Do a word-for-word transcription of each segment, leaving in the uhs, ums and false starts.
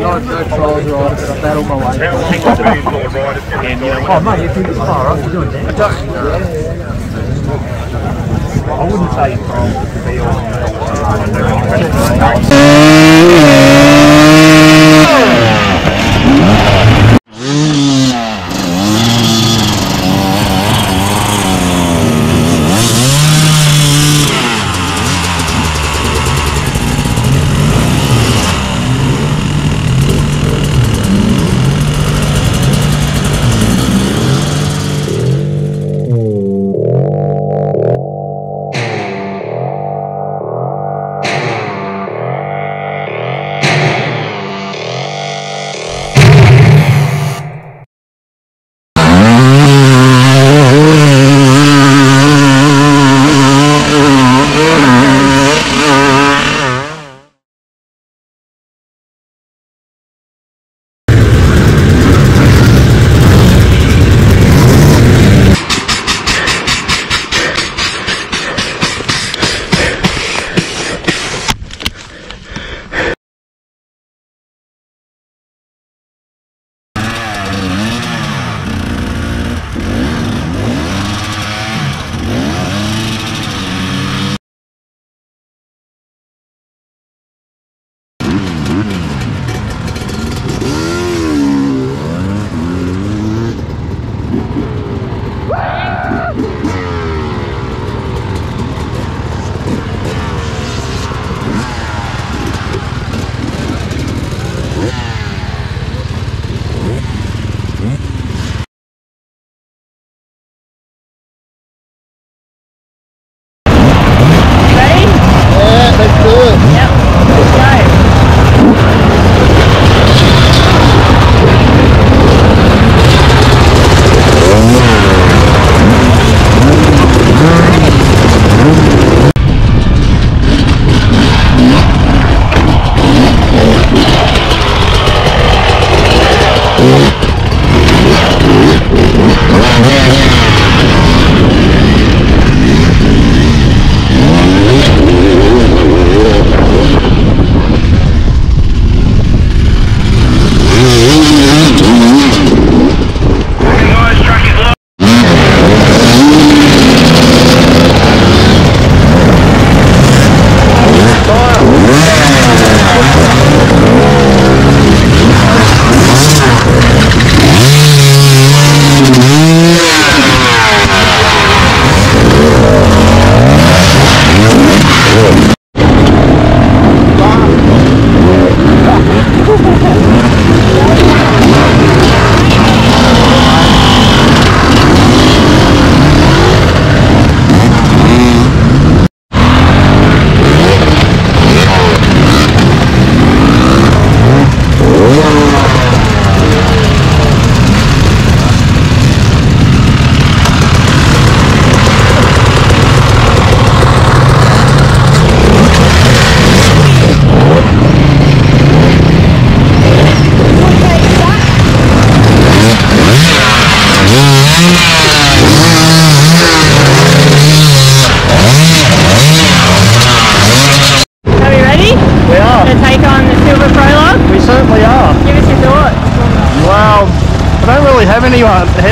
no, no trials or I just battle my way. Oh mate, you think it's far off, you're doing that? I don't. No. I wouldn't say trials to be all.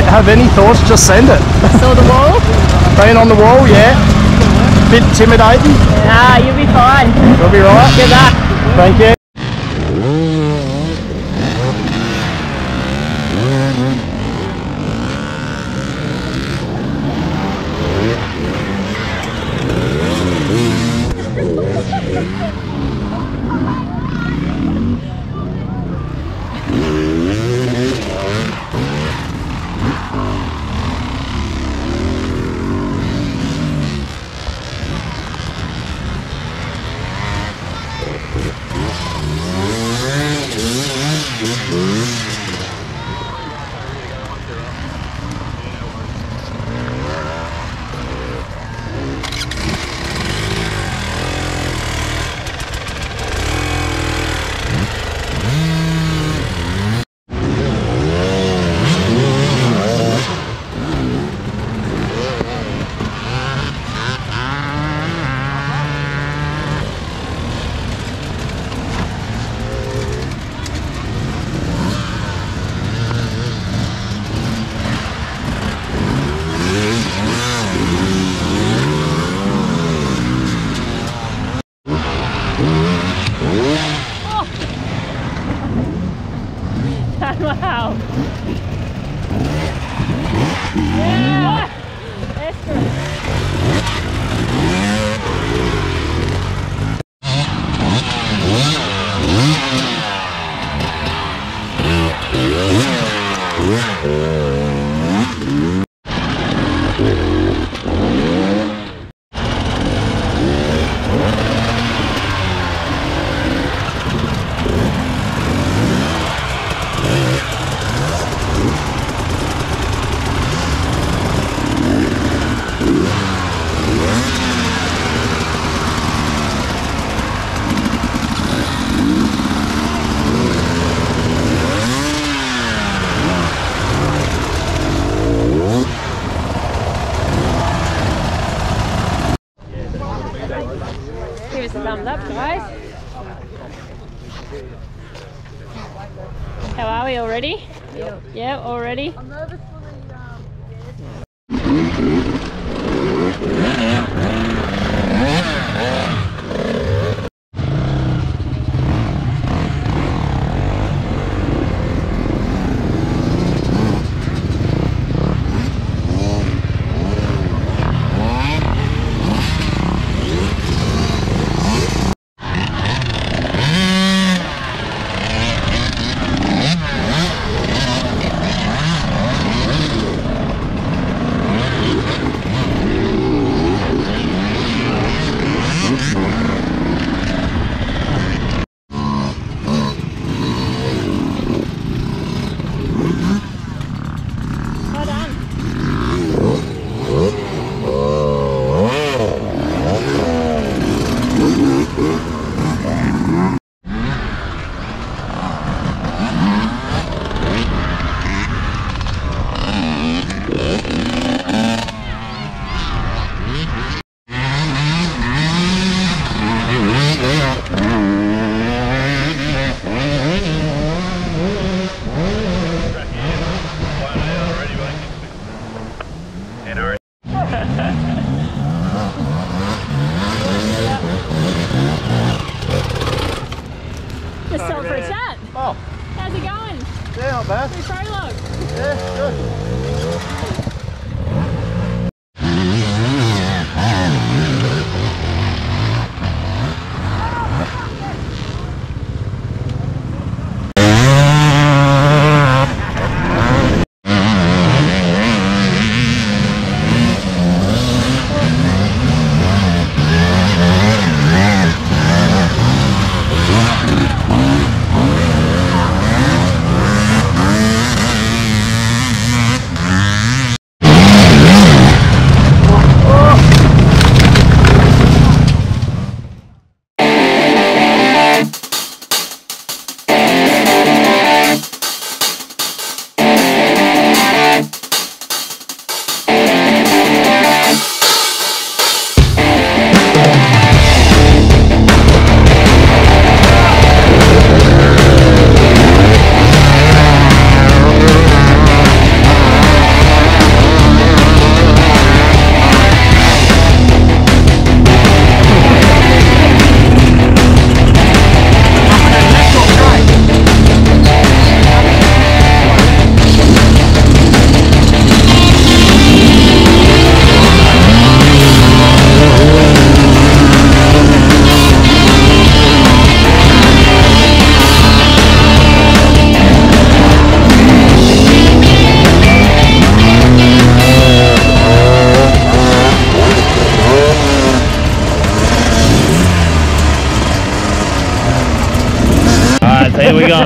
Have any thoughts, just send it. Saw the wall? Being on the wall, yeah. Bit intimidating. Nah, you'll be fine. You'll be right. Good luck. Thank you. Yeah. Wow. Yeah. How are we already? Yeah, yeah already. I'm nervous for the um,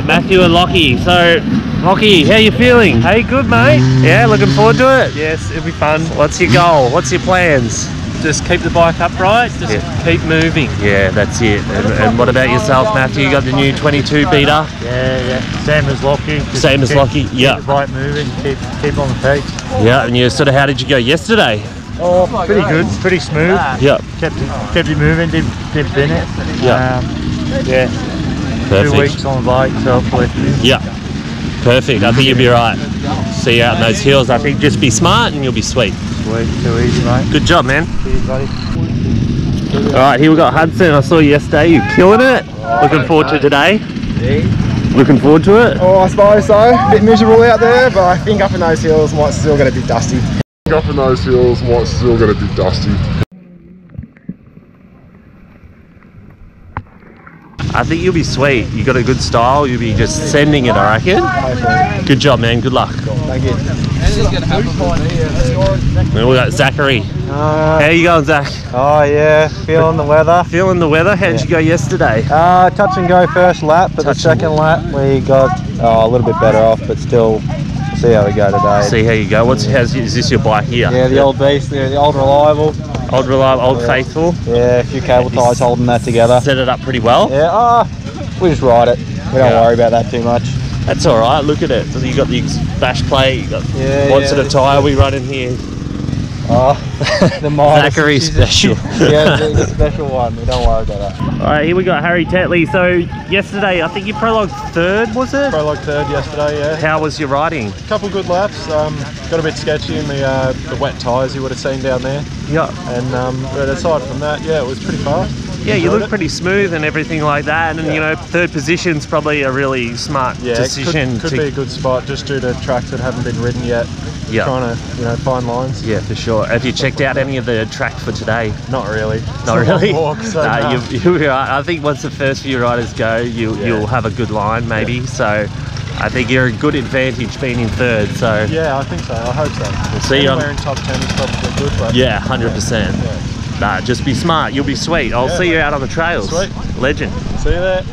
Matthew and Locky. So, Locky, how you feeling? Hey, good mate. Yeah, looking forward to it. Yes, it'll be fun. What's your goal? What's your plans? Just keep the bike upright. Just yeah. keep moving. Yeah, that's it. And, and what about yourself, Matthew? You got the new twenty-two beater. Yeah, yeah. Same as Locky. Same as Locky. Yeah. Keep the bike moving. Keep keep on the peak. Yeah, and you sort of how did you go yesterday? Oh, pretty good. Pretty smooth. Yeah. Kept kept you moving. Did did Bennett. Yeah. Um, yeah. Perfect. Two weeks on the bike, so hopefully. Yeah, perfect. I think you'll be right. See you out in those hills. I think just be smart and you'll be sweet. Sweet, too easy, mate. Good job, man. Cheers, buddy. All right, here we got Hudson. I saw you yesterday. You're killing it. Looking forward to today. Looking forward to it? Oh, I suppose so. A bit miserable out there, but I think up in those hills might still get a bit dusty. Up in those hills might still get a bit dusty. I think you'll be sweet. You got a good style. You'll be just sending it, I reckon. Good job, man. Good luck. Thank you. And we got Zachary. Uh, How you going, Zach? Oh yeah, feeling the weather. Feeling the weather. How did yeah. you go yesterday? Uh, touch and go first lap, but touch the second lap we got oh, a little bit better off, but still. See how we go today. See how you go. What's how's, is this your bike here? Yeah, the old beast, the, the old reliable. Old reliable, old yeah. faithful. Yeah, a few cable ties holding that together. Set it up pretty well. Yeah, ah, we just ride it. We don't yeah. worry about that too much. That's all right. Look at it. So you got the bash plate. You got yeah, what's yeah, it a tyre we run in here? Oh, the Zachary special. Yeah, the special one. We don't worry about that. All right, here we got Harry Tetley. So yesterday, I think you prologued third, was it? Prologued third yesterday, yeah. How was your riding? A couple good laps. Um, got a bit sketchy in the uh, the wet tyres you would have seen down there. Yeah. And um, but aside from that, yeah, it was pretty fast. Yeah, you look pretty smooth and everything like that, and yeah. you know, third position's probably a really smart yeah, decision. It could, could to... be a good spot just due to tracks that haven't been ridden yet. Yeah. Trying to, you know, find lines. Yeah, for sure. Have you checked out any of the track for today? Not really. It's Not really. Walk, so nah, no. you, you, I think once the first few riders go, you yeah. you'll have a good line maybe. Yeah. So I think you're a good advantage being in third. So yeah, I think so. I hope so. We'll see. Anywhere in top ten is probably good, but yeah, hundred yeah. percent. Yeah. Nah, just be smart. You'll be sweet. I'll yeah, see you out on the trails. Sweet. Legend. See you there.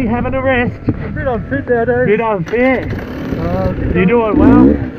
busy having a rest. I'm a bit unfit nowadays. Bit unfit. Uh, You're doing well.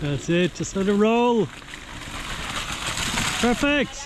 That's it, just let it roll. Perfect.